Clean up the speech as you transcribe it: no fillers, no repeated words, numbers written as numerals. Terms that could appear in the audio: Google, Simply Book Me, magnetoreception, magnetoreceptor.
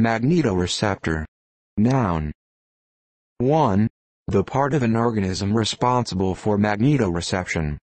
Magnetoreceptor. Noun. 1. The part of an organism responsible for magnetoreception.